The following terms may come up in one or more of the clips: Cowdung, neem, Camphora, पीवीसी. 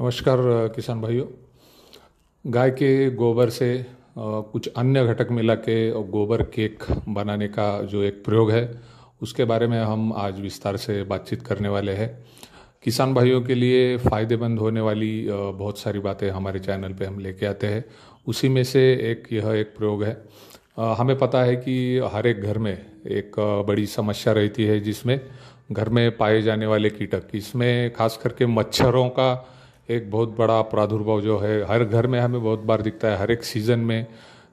नमस्कार किसान भाइयों, गाय के गोबर से कुछ अन्य घटक मिला के गोबर केक बनाने का जो एक प्रयोग है उसके बारे में हम आज विस्तार से बातचीत करने वाले हैं। किसान भाइयों के लिए फ़ायदेमंद होने वाली बहुत सारी बातें हमारे चैनल पे हम लेके आते हैं, उसी में से यह एक प्रयोग है। हमें पता है कि हर एक घर में एक बड़ी समस्या रहती है जिसमें घर में पाए जाने वाले कीटक, इसमें खास करके मच्छरों का एक बहुत बड़ा प्रादुर्भाव जो है हर घर में हमें बहुत बार दिखता है, हर एक सीज़न में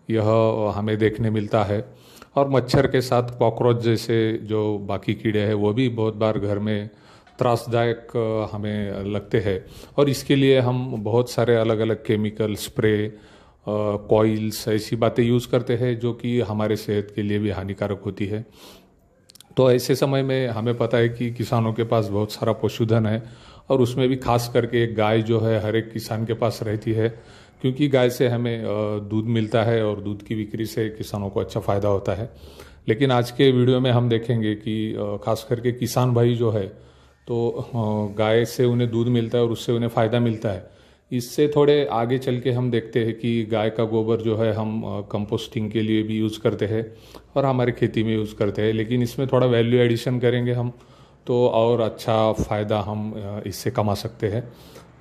यह हमें देखने मिलता है। और मच्छर के साथ कॉकरोच जैसे जो बाकी कीड़े हैं वो भी बहुत बार घर में त्रासदायक हमें लगते हैं। और इसके लिए हम बहुत सारे अलग अलग केमिकल स्प्रे, कॉइल्स, ऐसी बातें यूज़ करते हैं जो कि हमारे सेहत के लिए भी हानिकारक होती है। तो ऐसे समय में हमें पता है कि किसानों के पास बहुत सारा पशुधन है और उसमें भी खास करके एक गाय जो है हर एक किसान के पास रहती है, क्योंकि गाय से हमें दूध मिलता है और दूध की बिक्री से किसानों को अच्छा फ़ायदा होता है। लेकिन आज के वीडियो में हम देखेंगे कि खास करके किसान भाई जो है तो गाय से उन्हें दूध मिलता है और उससे उन्हें फ़ायदा मिलता है। इससे थोड़े आगे चल के हम देखते हैं कि गाय का गोबर जो है हम कंपोस्टिंग के लिए भी यूज़ करते हैं और हमारे खेती में यूज़ करते हैं, लेकिन इसमें थोड़ा वैल्यू एडिशन करेंगे हम तो और अच्छा फ़ायदा हम इससे कमा सकते हैं।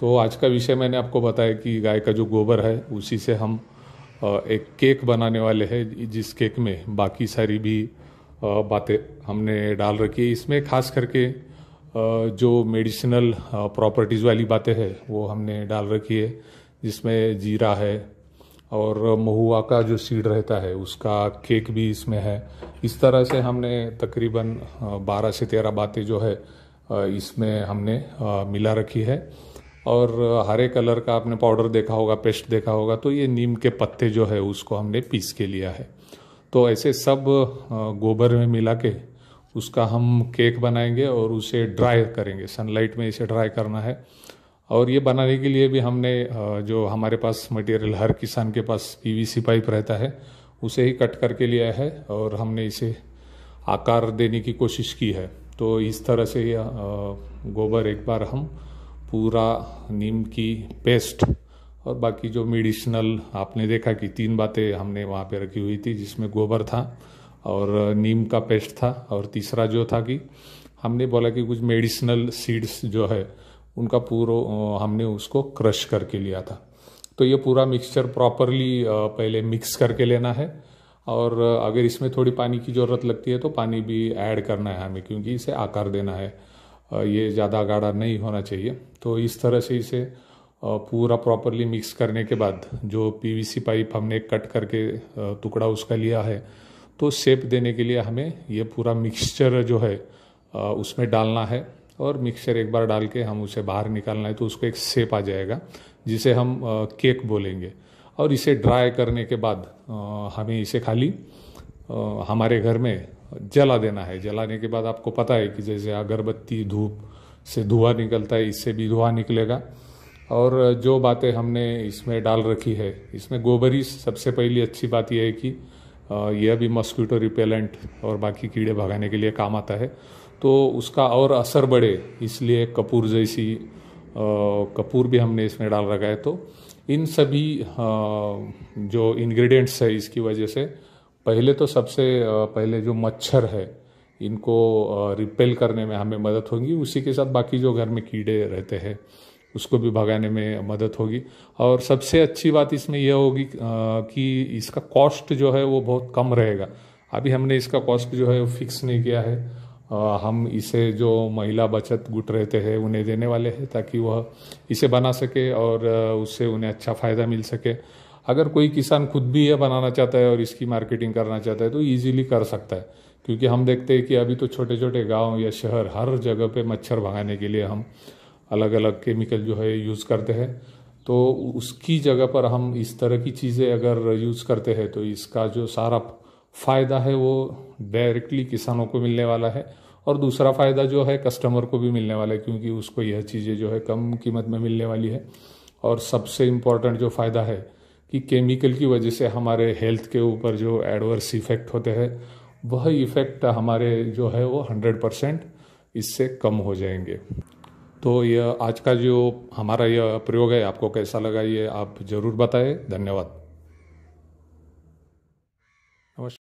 तो आज का विषय मैंने आपको बताया कि गाय का जो गोबर है उसी से हम एक केक बनाने वाले हैं, जिस केक में बाकी सारी भी बातें हमने डाल रखी है। इसमें खास करके जो मेडिसिनल प्रॉपर्टीज़ वाली बातें हैं वो हमने डाल रखी है, जिसमें जीरा है और महुआ का जो सीड रहता है उसका केक भी इसमें है। इस तरह से हमने तकरीबन 12 से 13 बातें जो है इसमें हमने मिला रखी है। और हरे कलर का आपने पाउडर देखा होगा, पेस्ट देखा होगा, तो ये नीम के पत्ते जो है उसको हमने पीस के लिया है। तो ऐसे सब गोबर में मिला के उसका हम केक बनाएंगे और उसे ड्राई करेंगे, सनलाइट में इसे ड्राई करना है। और ये बनाने के लिए भी हमने जो हमारे पास मटेरियल हर किसान के पास पीवीसी पाइप रहता है उसे ही कट करके लिया है और हमने इसे आकार देने की कोशिश की है। तो इस तरह से यह गोबर एक बार हम पूरा नीम की पेस्ट और बाकी जो मेडिसिनल आपने देखा कि 3 बातें हमने वहाँ पे रखी हुई थी, जिसमें गोबर था और नीम का पेस्ट था और तीसरा जो था कि हमने बोला कि कुछ मेडिसिनल सीड्स जो है उनका पूरा हमने उसको क्रश करके लिया था। तो ये पूरा मिक्सचर प्रॉपरली पहले मिक्स करके लेना है और अगर इसमें थोड़ी पानी की ज़रूरत लगती है तो पानी भी ऐड करना है हमें, क्योंकि इसे आकार देना है, ये ज़्यादा गाढ़ा नहीं होना चाहिए। तो इस तरह से इसे पूरा प्रॉपरली मिक्स करने के बाद जो पीवीसी पाइप हमने कट करके टुकड़ा उसका लिया है तो शेप देने के लिए हमें ये पूरा मिक्सचर जो है उसमें डालना है और मिक्सचर एक बार डाल के हम उसे बाहर निकालना है तो उसको एक शेप आ जाएगा जिसे हम केक बोलेंगे। और इसे ड्राई करने के बाद हमें इसे खाली हमारे घर में जला देना है। जलाने के बाद आपको पता है कि जैसे अगरबत्ती धूप से धुआं निकलता है, इससे भी धुआं निकलेगा। और जो बातें हमने इसमें डाल रखी है, इसमें गोबर ही सबसे पहली अच्छी बात यह है कि यह भी मॉस्किटो रिपेलेंट और बाकी कीड़े भगाने के लिए काम आता है। तो उसका और असर बढ़े इसलिए कपूर जैसी कपूर भी हमने इसमें डाल रखा है। तो इन सभी जो इंग्रेडिएंट्स है इसकी वजह से पहले तो सबसे पहले जो मच्छर है इनको रिपेल करने में हमें मदद होगी, उसी के साथ बाकी जो घर में कीड़े रहते हैं उसको भी भगाने में मदद होगी। और सबसे अच्छी बात इसमें यह होगी कि इसका कॉस्ट जो है वो बहुत कम रहेगा। अभी हमने इसका कॉस्ट जो है वो फिक्स नहीं किया है, हम इसे जो महिला बचत गुट रहते हैं उन्हें देने वाले हैं ताकि वह इसे बना सके और उससे उन्हें अच्छा फ़ायदा मिल सके। अगर कोई किसान खुद भी यह बनाना चाहता है और इसकी मार्केटिंग करना चाहता है तो ईजीली कर सकता है, क्योंकि हम देखते हैं कि अभी तो छोटे छोटे गांव या शहर हर जगह पे मच्छर भगाने के लिए हम अलग अलग केमिकल जो है यूज़ करते हैं। तो उसकी जगह पर हम इस तरह की चीज़ें अगर यूज़ करते हैं तो इसका जो सारा फ़ायदा है वो डायरेक्टली किसानों को मिलने वाला है और दूसरा फ़ायदा जो है कस्टमर को भी मिलने वाला है, क्योंकि उसको यह चीज़ें जो है कम कीमत में मिलने वाली है। और सबसे इम्पॉर्टेंट जो फ़ायदा है कि केमिकल की वजह से हमारे हेल्थ के ऊपर जो एडवर्स इफ़ेक्ट होते हैं वह इफ़ेक्ट हमारे जो है वो 100% इससे कम हो जाएंगे। तो यह आज का जो हमारा यह प्रयोग है आपको कैसा लगा ये आप ज़रूर बताएं। धन्यवाद।